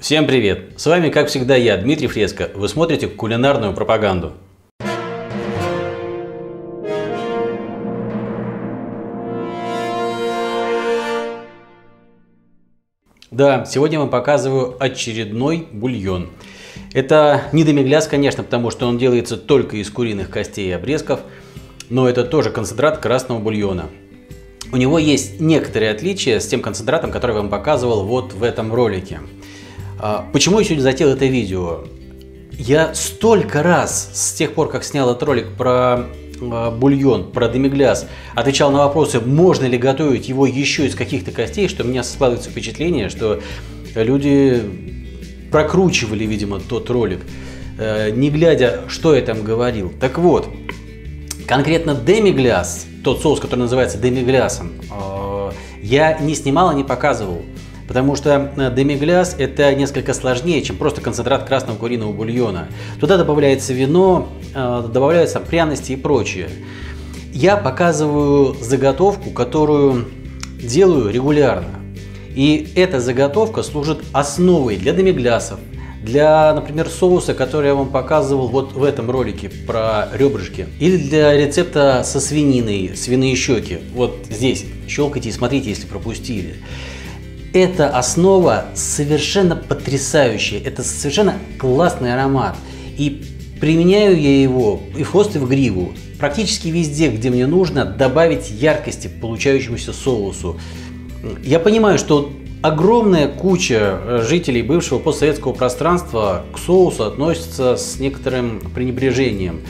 Всем привет! С вами, как всегда, я, Дмитрий Фреско. Вы смотрите «Кулинарную пропаганду». Да, сегодня я вам показываю очередной бульон. Это не демиглас, конечно, потому что он делается только из куриных костей и обрезков, но это тоже концентрат красного бульона. У него есть некоторые отличия с тем концентратом, который я вам показывал вот в этом ролике. Почему я сегодня затеял это видео? Я столько раз с тех пор, как снял этот ролик про бульон, про демиглас, отвечал на вопросы, можно ли готовить его еще из каких-то костей, что у меня складывается впечатление, что люди прокручивали, видимо, тот ролик, не глядя, что я там говорил. Так вот, конкретно демиглас, тот соус, который называется демигласом, я не снимал и не показывал. Потому что демиглас – это несколько сложнее, чем просто концентрат красного куриного бульона. Туда добавляется вино, добавляются пряности и прочее. Я показываю заготовку, которую делаю регулярно. И эта заготовка служит основой для демигласов, для, например, соуса, который я вам показывал вот в этом ролике про ребрышки, или для рецепта со свининой, свиные щеки. Вот здесь щелкайте и смотрите, если пропустили. Эта основа совершенно потрясающая, это совершенно классный аромат. И применяю я его и в хвост, и в гриву. Практически везде, где мне нужно добавить яркости получающемуся соусу. Я понимаю, что огромная куча жителей бывшего постсоветского пространства к соусу относится с некоторым пренебрежением.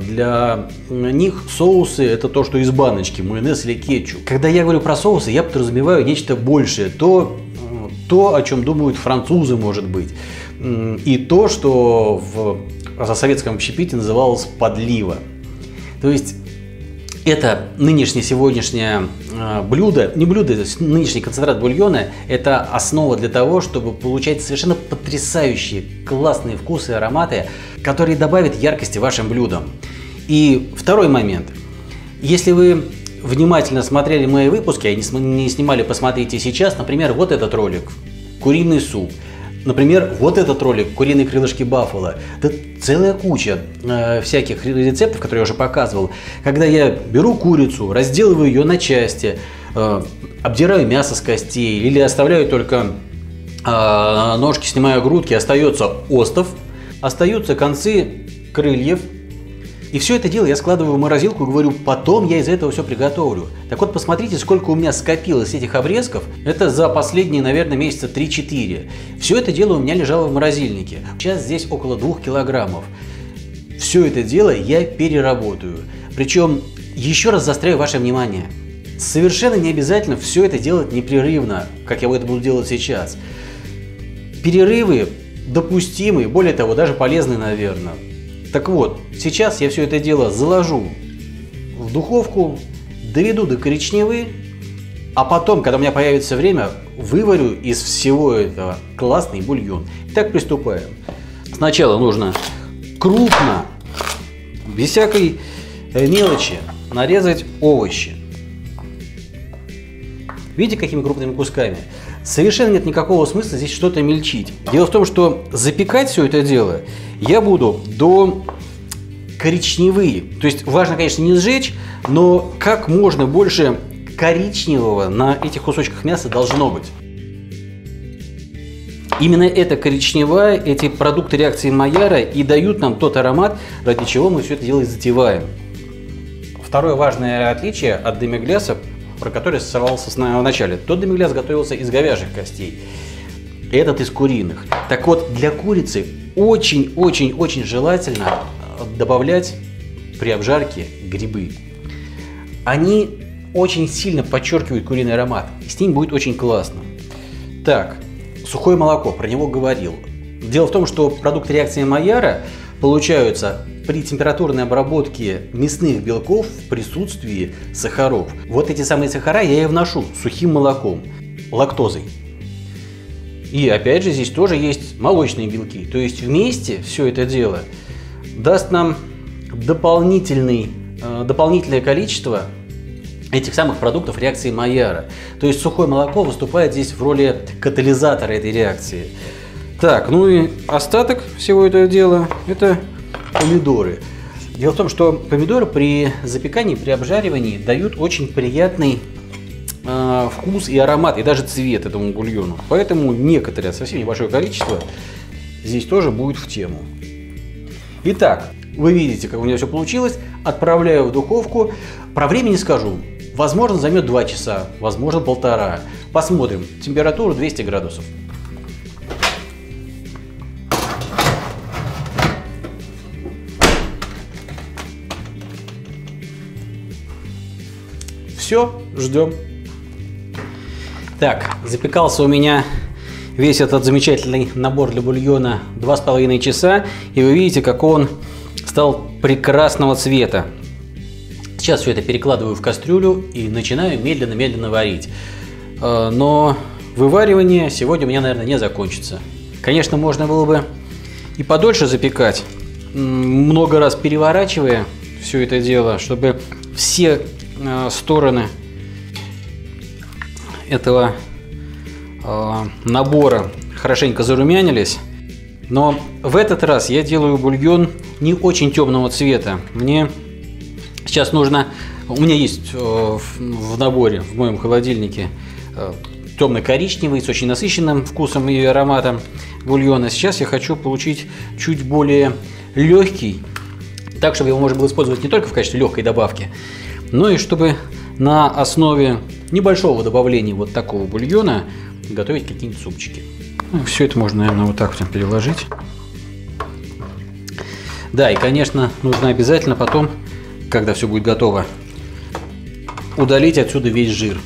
Для них соусы – это то, что из баночки, майонез или кетчуп. Когда я говорю про соусы, я подразумеваю нечто большее. То, о чем думают французы, может быть. И то, что в советском общепите называлось подлива. То есть это нынешнее-сегодняшнее блюдо, не блюдо, нынешний концентрат бульона – это основа для того, чтобы получать совершенно потрясающие, классные вкусы и ароматы, которые добавят яркости вашим блюдам. И второй момент. Если вы внимательно смотрели мои выпуски, а не снимали, посмотрите сейчас, например, вот этот ролик «Куриный суп». Например, вот этот ролик «Куриные крылышки баффало». Это целая куча всяких рецептов, которые я уже показывал. Когда я беру курицу, разделываю ее на части, обдираю мясо с костей или оставляю только ножки, снимаю грудки, остается остов, остаются концы крыльев. И все это дело я складываю в морозилку и говорю, потом я из этого все приготовлю. Так вот, посмотрите, сколько у меня скопилось этих обрезков. Это за последние, наверное, месяца 3-4. Все это дело у меня лежало в морозильнике. Сейчас здесь около 2 килограммов. Все это дело я переработаю. Причем, еще раз заостряю ваше внимание. Совершенно не обязательно все это делать непрерывно, как я это буду делать сейчас. Перерывы допустимы, более того, даже полезны, наверное. Так вот, сейчас я все это дело заложу в духовку, доведу до коричневы, а потом, когда у меня появится время, выварю из всего этого классный бульон. Итак, приступаем. Сначала нужно крупно, без всякой мелочи, нарезать овощи. Видите, какими крупными кусками? Совершенно нет никакого смысла здесь что-то мельчить. Дело в том, что запекать все это дело я буду до коричневые. То есть важно, конечно, не сжечь, но как можно больше коричневого на этих кусочках мяса должно быть. Именно эта коричневая, эти продукты реакции Майяра и дают нам тот аромат, ради чего мы все это дело и затеваем. Второе важное отличие от демигласа, про который сорвался в начале. Тот демиглас готовился из говяжьих костей, этот из куриных. Так вот, для курицы очень-очень-очень желательно добавлять при обжарке грибы. Они очень сильно подчеркивают куриный аромат, и с ним будет очень классно. Так, сухое молоко, про него говорил. Дело в том, что продукты реакции Майяра получаются при температурной обработке мясных белков в присутствии сахаров. Вот эти самые сахара я и вношу сухим молоком, лактозой. И опять же здесь тоже есть молочные белки. То есть вместе все это дело даст нам дополнительное количество этих самых продуктов реакции Майяра. То есть сухое молоко выступает здесь в роли катализатора этой реакции. Так, ну и остаток всего этого дела – это помидоры. Дело в том, что помидоры при запекании, при обжаривании дают очень приятный вкус и аромат, и даже цвет этому бульону. Поэтому некоторое, совсем небольшое количество, здесь тоже будет в тему. Итак, вы видите, как у меня все получилось. Отправляю в духовку. Про время не скажу. Возможно, займет 2 часа, возможно, 1,5. Посмотрим. Температуру 200 градусов. Все, ждем. Так, запекался у меня весь этот замечательный набор для бульона 2,5 часа. И вы видите, как он стал прекрасного цвета. Сейчас все это перекладываю в кастрюлю и начинаю медленно-медленно варить. Но вываривание сегодня у меня, наверное, не закончится. Конечно, можно было бы и подольше запекать, много раз переворачивая все это дело, чтобы все стороны этого набора хорошенько зарумянились. Но в этот раз я делаю бульон не очень темного цвета. Мне сейчас нужно, у меня есть в наборе, в моем холодильнике, темно-коричневый с очень насыщенным вкусом и ароматом бульона. Сейчас я хочу получить чуть более легкий, так, чтобы его можно было использовать не только в качестве легкой добавки, но и чтобы на основе небольшого добавления вот такого бульона готовить какие-нибудь супчики. Все это можно, наверное, вот так вот переложить. Да, и, конечно, нужно обязательно потом, когда все будет готово, удалить отсюда весь жир.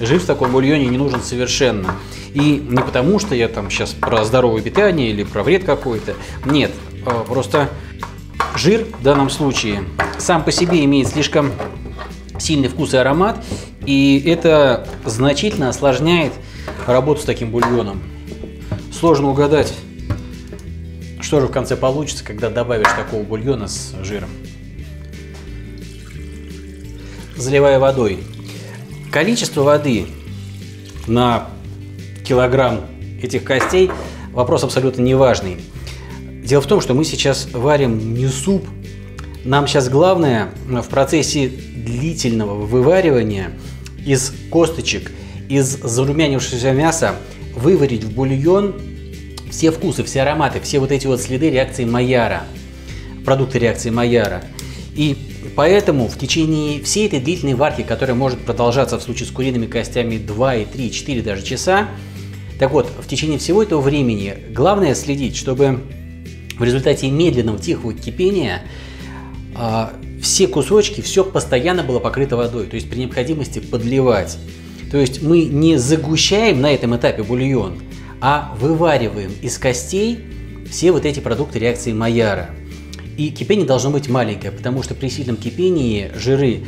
Жир в таком бульоне не нужен совершенно. И не потому, что я там сейчас про здоровое питание или про вред какой-то. Нет, просто жир в данном случае сам по себе имеет слишком сильный вкус и аромат. И это значительно осложняет работу с таким бульоном. Сложно угадать, что же в конце получится, когда добавишь такого бульона с жиром. Заливая водой. Количество воды на килограмм этих костей вопрос абсолютно неважный. Дело в том, что мы сейчас варим не суп. Нам сейчас главное в процессе длительного вываривания из косточек, из зарумянившегося мяса выварить в бульон все вкусы, все ароматы, все вот эти вот следы реакции Майяра, продукты реакции Майяра. И поэтому в течение всей этой длительной варки, которая может продолжаться в случае с куриными костями 2 и 3, 4 даже часа, так вот, в течение всего этого времени главное следить, чтобы в результате медленного тихого кипения все кусочки, все постоянно было покрыто водой, то есть при необходимости подливать. То есть мы не загущаем на этом этапе бульон, а вывариваем из костей все вот эти продукты реакции Майяра. И кипение должно быть маленькое, потому что при сильном кипении жиры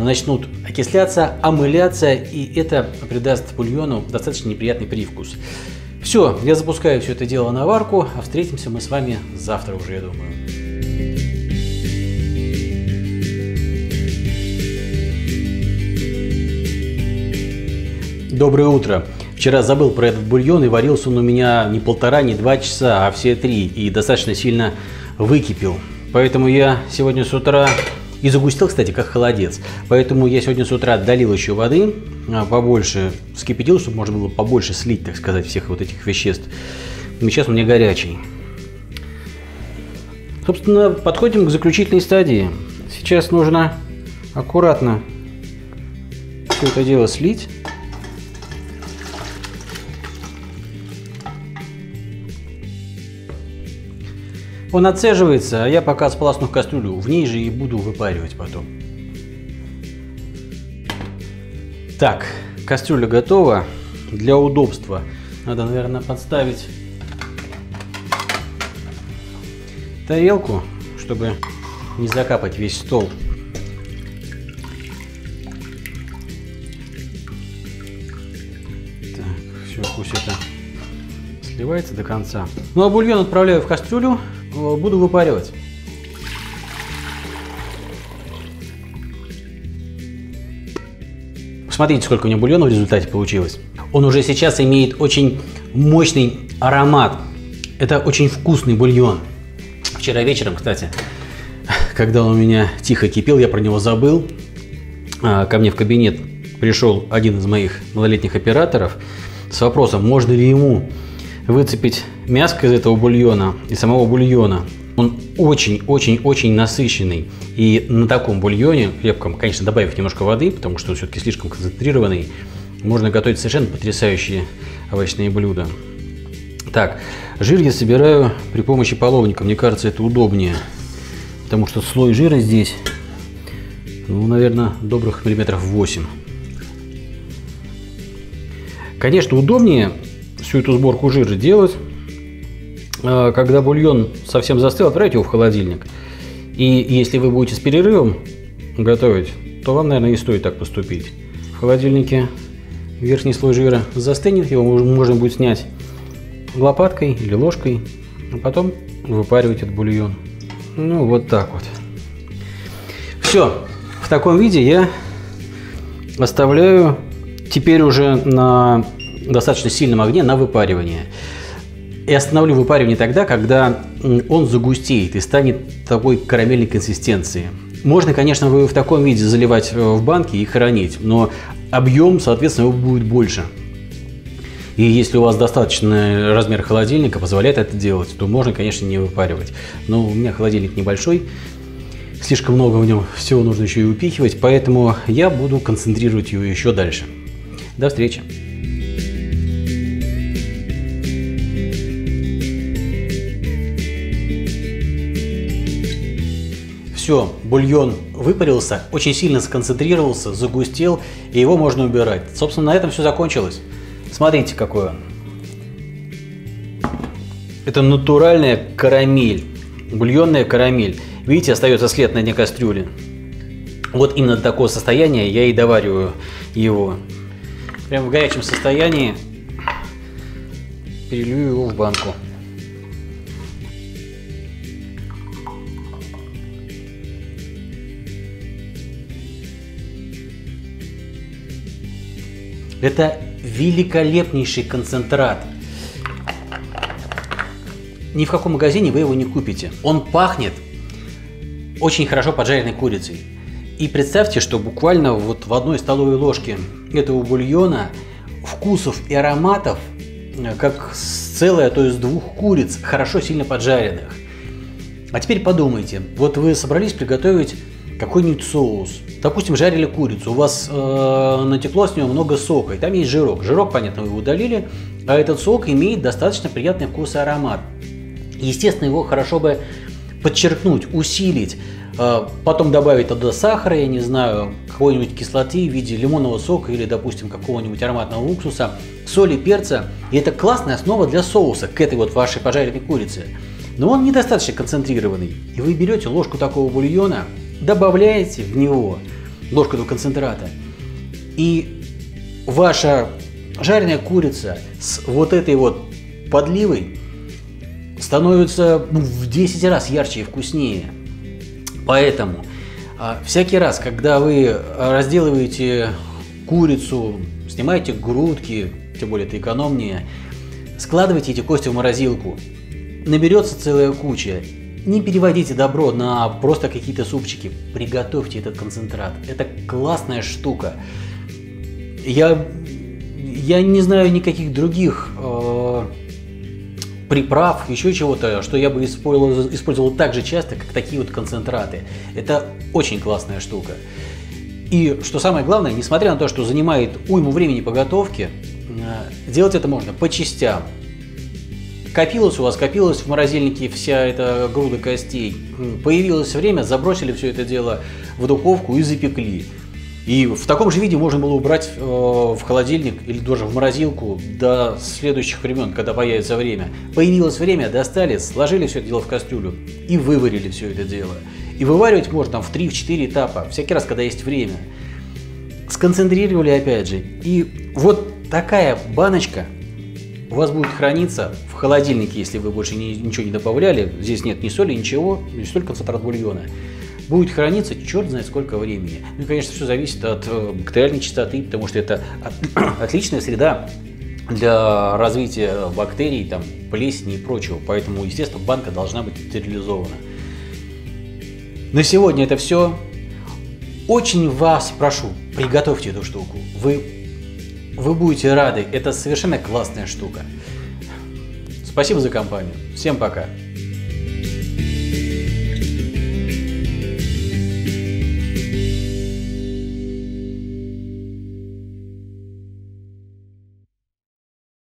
начнут окисляться, омыляться, и это придаст бульону достаточно неприятный привкус. Все, я запускаю все это дело на варку, а встретимся мы с вами завтра уже, я думаю. Доброе утро. Вчера забыл про этот бульон, и варился он у меня не 1,5, не 2 часа, а все 3, и достаточно сильно выкипел. Поэтому я сегодня с утра, и загустил, кстати, как холодец, поэтому я сегодня с утра долил еще воды, побольше вскипятил, чтобы можно было побольше слить, так сказать, всех вот этих веществ. Но сейчас он не горячий. Собственно, подходим к заключительной стадии. Сейчас нужно аккуратно все это дело слить. Он отцеживается, а я пока сполосну в кастрюлю, в ней же и буду выпаривать потом. Так, кастрюля готова. Для удобства надо, наверное, подставить тарелку, чтобы не закапать весь стол. Так, все, пусть это сливается до конца. Ну а бульон отправляю в кастрюлю. Буду выпаривать. Посмотрите, сколько у меня бульона в результате получилось. Он уже сейчас имеет очень мощный аромат. Это очень вкусный бульон. Вчера вечером, кстати, когда он у меня тихо кипел, я про него забыл. Ко мне в кабинет пришел один из моих малолетних операторов с вопросом, можно ли ему выцепить мяско из этого бульона, из самого бульона. Он очень-очень-очень насыщенный. И на таком бульоне, крепком, конечно, добавив немножко воды, потому что он все-таки слишком концентрированный, можно готовить совершенно потрясающие овощные блюда. Так, жир я собираю при помощи половника. Мне кажется, это удобнее, потому что слой жира здесь, ну, наверное, добрых миллиметров 8. Конечно, удобнее всю эту сборку жира делать, когда бульон совсем застыл, отправить его в холодильник. И если вы будете с перерывом готовить, то вам, наверное, не стоит так поступить. В холодильнике верхний слой жира застынет, его можно будет снять лопаткой или ложкой, а потом выпаривать этот бульон. Ну, вот так вот. Все, в таком виде я оставляю теперь уже на достаточно сильном огне на выпаривание. И остановлю выпаривание тогда, когда он загустеет и станет такой карамельной консистенции. Можно, конечно, его в таком виде заливать в банки и хранить, но объем, соответственно, его будет больше. И если у вас достаточный размер холодильника позволяет это делать, то можно, конечно, не выпаривать. Но у меня холодильник небольшой, слишком много в нем всего нужно еще и упихивать, поэтому я буду концентрировать его еще дальше. До встречи! Все, бульон выпарился, очень сильно сконцентрировался, загустел, и его можно убирать. Собственно, на этом все закончилось. Смотрите, какой он. Это натуральная карамель, бульонная карамель. Видите, остается след на дне кастрюли. Вот именно до такого состояния я и довариваю его. Прямо в горячем состоянии перелью его в банку. Это великолепнейший концентрат. Ни в каком магазине вы его не купите. Он пахнет очень хорошо поджаренной курицей. И представьте, что буквально вот в одной столовой ложке этого бульона вкусов и ароматов, как целая, то есть двух куриц, хорошо сильно поджаренных. А теперь подумайте, вот вы собрались приготовить какой-нибудь соус. Допустим, жарили курицу, у вас натекло с него много сока, и там есть жирок. Жирок, понятно, вы его удалили, а этот сок имеет достаточно приятный вкус и аромат. Естественно, его хорошо бы подчеркнуть, усилить, потом добавить туда сахара, я не знаю, какой-нибудь кислоты в виде лимонного сока или, допустим, какого-нибудь ароматного уксуса, соли, перца. И это классная основа для соуса к этой вот вашей пожаренной курице. Но он недостаточно концентрированный. И вы берете ложку такого бульона, добавляете в него ложку этого концентрата, и ваша жареная курица с вот этой вот подливой становится в 10 раз ярче и вкуснее. Поэтому всякий раз, когда вы разделываете курицу, снимаете грудки, тем более это экономнее, складывайте эти кости в морозилку, наберется целая куча. Не переводите добро на просто какие-то супчики. Приготовьте этот концентрат. Это классная штука. Я не знаю никаких других приправ, еще чего-то, что я бы использовал так же часто, как такие вот концентраты. Это очень классная штука. И что самое главное, несмотря на то, что занимает уйму времени подготовки, делать это можно по частям. Копилось у вас, копилось в морозильнике вся эта груда костей. Появилось время, забросили все это дело в духовку и запекли. И в таком же виде можно было убрать в холодильник или даже в морозилку до следующих времен, когда появится время. Появилось время, достали, сложили все это дело в кастрюлю и выварили все это дело. И вываривать можно в 3-4 этапа, всякий раз, когда есть время. Сконцентрировали опять же. И вот такая баночка у вас будет храниться в холодильнике, если вы больше ничего не добавляли. Здесь нет ни соли, ничего, лишь только концентрат бульона. Будет храниться черт знает сколько времени. Ну и, конечно, все зависит от бактериальной чистоты, потому что это отличная среда для развития бактерий, там, плесени и прочего. Поэтому, естественно, банка должна быть стерилизована. На сегодня это все. Очень вас прошу, приготовьте эту штуку. Вы будете рады. Это совершенно классная штука. Спасибо за компанию. Всем пока.